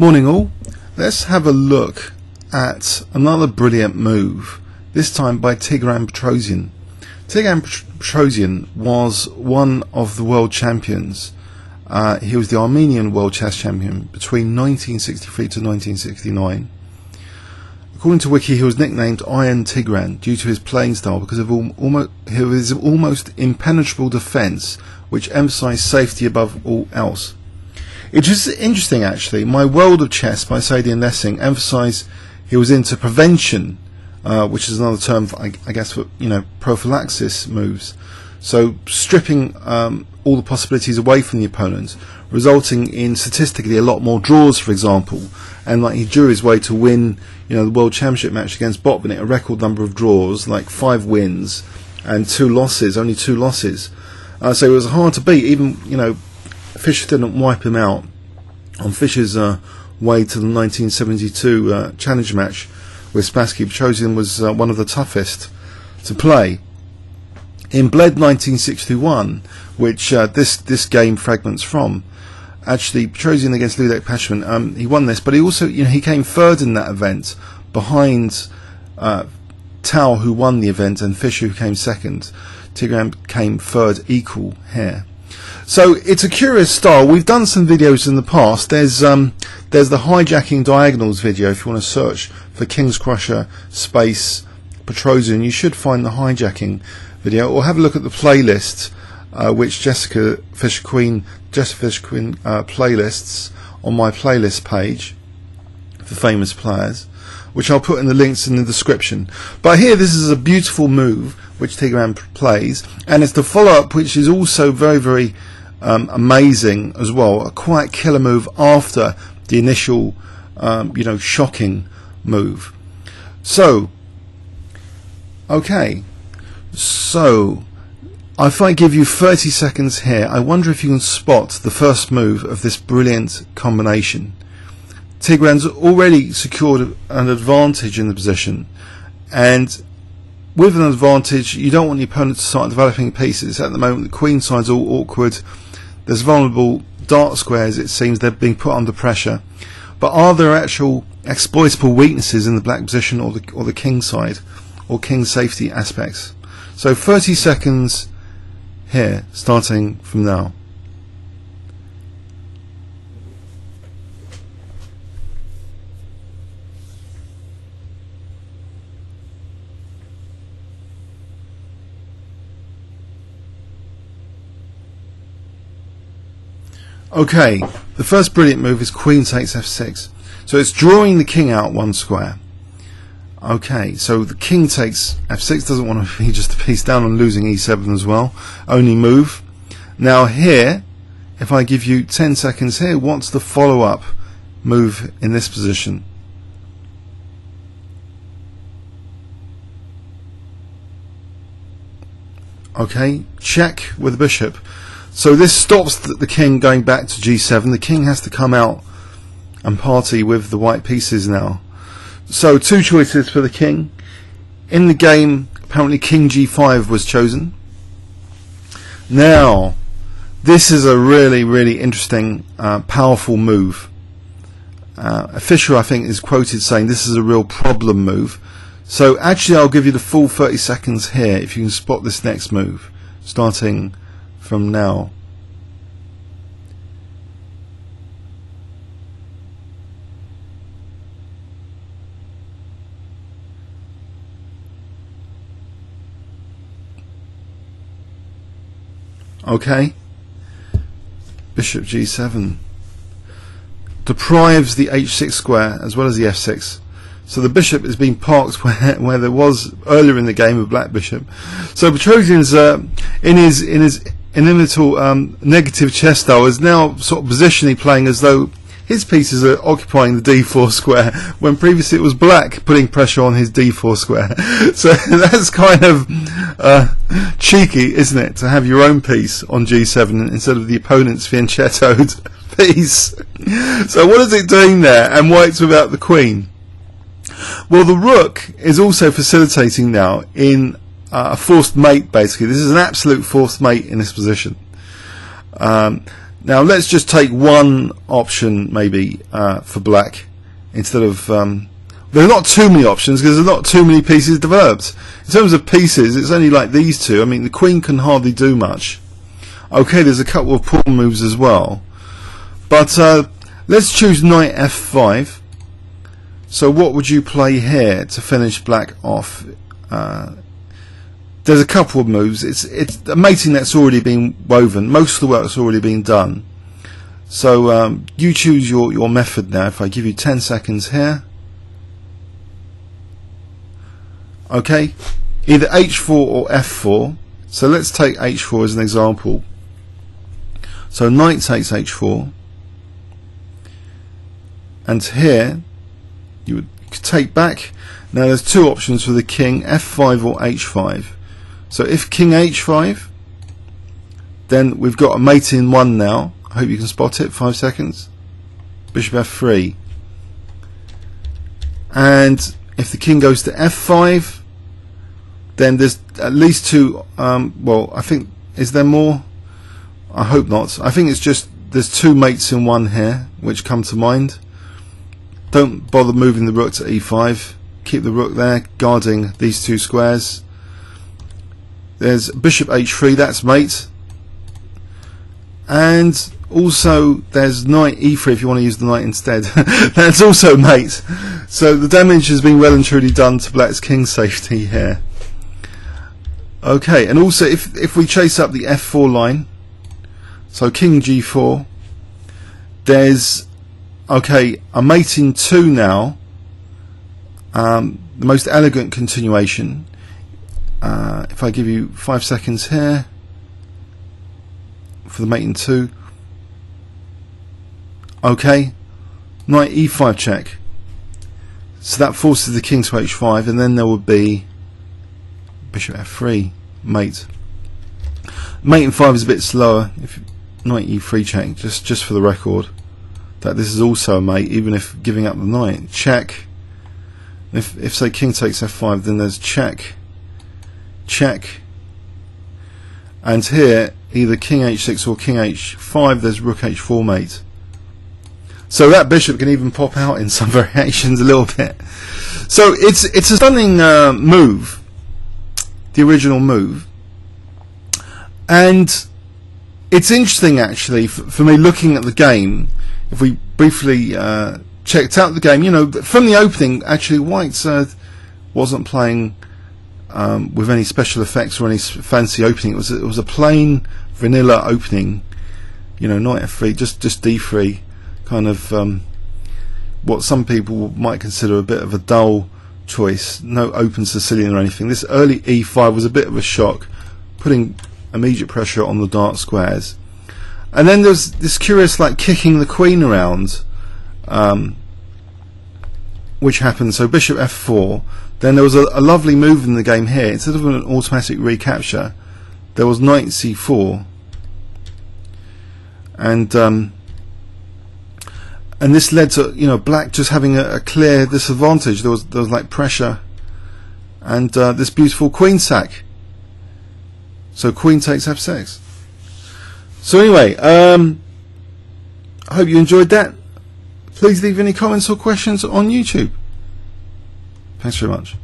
Morning all, let's have a look at another brilliant move, this time by Tigran Petrosian. Tigran Petrosian was one of the world champions. He was the Armenian world chess champion between 1963 to 1969. According to Wiki, he was nicknamed Iron Tigran due to his playing style because of his almost impenetrable defence, which emphasised safety above all else. It is interesting, actually. My World of Chess by Sadie and Lessing emphasised he was into prevention, which is another term, for prophylaxis moves. So stripping all the possibilities away from the opponent, resulting in statistically a lot more draws, for example. And like he drew his way to win, the World Championship match against Botvinnik, a record number of draws, like 5 wins and 2 losses, only 2 losses. So it was hard to beat. Even Fischer didn't wipe him out on Fischer's way to the 1972 challenge match with Spassky. Petrosian was one of the toughest to play. In Bled 1961, which this game fragments from, actually Petrosian against Ludek Pachman, he won this, but he also he came third in that event behind Tal, who won the event, and Fischer, who came second. Tigran came third, equal here. So it's a curious style. We've done some videos in the past. There's the hijacking diagonals video. If you want to search for King's Crusher space Petrosian, you should find the hijacking video, or have a look at the playlist, which Jessica Fisher Queen playlists on my playlist page for famous players, which I'll put in the links in the description. But here, this is a beautiful move which Tigran plays, and it's the follow-up, which is also very, very amazing as well. A quite killer move after the initial, shocking move. So if I give you 30 seconds here, I wonder if you can spot the first move of this brilliant combination. Tigran's already secured an advantage in the position, and with an advantage you don't want the opponent to start developing pieces. At the moment the queen side's all awkward, there's vulnerable dark squares, it seems they're being put under pressure. But are there actual exploitable weaknesses in the black position, or the king side, or king safety aspects? So 30 seconds here, starting from now. Okay, the first brilliant move is queen takes f6. So it's drawing the king out one square. Okay, so the king takes f6, doesn't want to be just a piece down on losing e7 as well. Only move. Now here, if I give you 10 seconds here, what's the follow-up move in this position? Okay, check with the bishop. So this stops the king going back to g7. The king has to come out and party with the white pieces now. So two choices for the king. In the game, apparently king g5 was chosen. Now, this is a really interesting, powerful move. Fischer, I think, is quoted saying this is a real problem move. So actually I'll give you the full 30 seconds here if you can spot this next move, starting from now. Okay, bishop g7 deprives the h6 square as well as the f6. So the bishop is being parked where there was earlier in the game a black bishop. So Petrosian's in a little negative chess style is now sort of positionally playing as though his pieces are occupying the d4 square, when previously it was black putting pressure on his d4 square. So that's kind of cheeky, isn't it, to have your own piece on g7 instead of the opponent's fianchettoed piece. So what is it doing there, and white's without the queen? Well, the rook is also facilitating now in a forced mate, basically. This is an absolute forced mate in this position. Now let's just take one option maybe for black instead of there are not too many options because there's not too many pieces developed. In terms of pieces, it's only like these two. I mean, the queen can hardly do much. Okay, there's a couple of pawn moves as well, but let's choose knight f5. So what would you play here to finish black off? There's a couple of moves. It's a mating that's already been woven. Most of the work's already been done. So you choose your method now. If I give you 10 seconds here. Okay, either h4 or f4. So let's take h4 as an example. So knight takes h4, and here you would take back. Now there's two options for the king, f5 or h5. So if king h5, then we've got a mate in one now. I hope you can spot it. 5 seconds. Bishop f3, and if the king goes to f5, then there's at least two. Well, I think, is there more? I hope not. I think it's just there's two mates in one here which come to mind. Don't bother moving the rook to e5. Keep the rook there, guarding these two squares. There's bishop h3, that's mate, and also there's knight e3 if you want to use the knight instead. That's also mate. So the damage has been well and truly done to black's king safety here. Okay, and also if we chase up the f4 line, so king g4, there's, okay, a mate in two now. The most elegant continuation. If I give you 5 seconds here for the mate in two. Okay, knight e5 check. So that forces the king to h5, and then there would be bishop f3, mate. Mate in five is a bit slower. If knight e3 check, just for the record, that this is also a mate, even if giving up the knight. Check. If say king takes f5, then there's check, check, and here either king h6 or king h5, there's rook h4 mate. So that bishop can even pop out in some variations a little bit. So it's a stunning move, the original move, and it's interesting actually for me looking at the game. If we briefly checked out the game, you know, from the opening actually white wasn't playing with any special effects or any fancy opening. It was a plain vanilla opening, you know, knight f3, just d3, kind of what some people might consider a bit of a dull choice. No open Sicilian or anything. This early e5 was a bit of a shock, putting immediate pressure on the dark squares. And then there's this curious like kicking the queen around, which happened. So bishop f4, then there was a lovely move in the game here. Instead of an automatic recapture, there was knight c4, and this led to, you know, black just having a clear disadvantage. There was like pressure, and this beautiful queen sack. So queen takes f6. So anyway, I hope you enjoyed that. Please leave any comments or questions on YouTube. Thanks very much.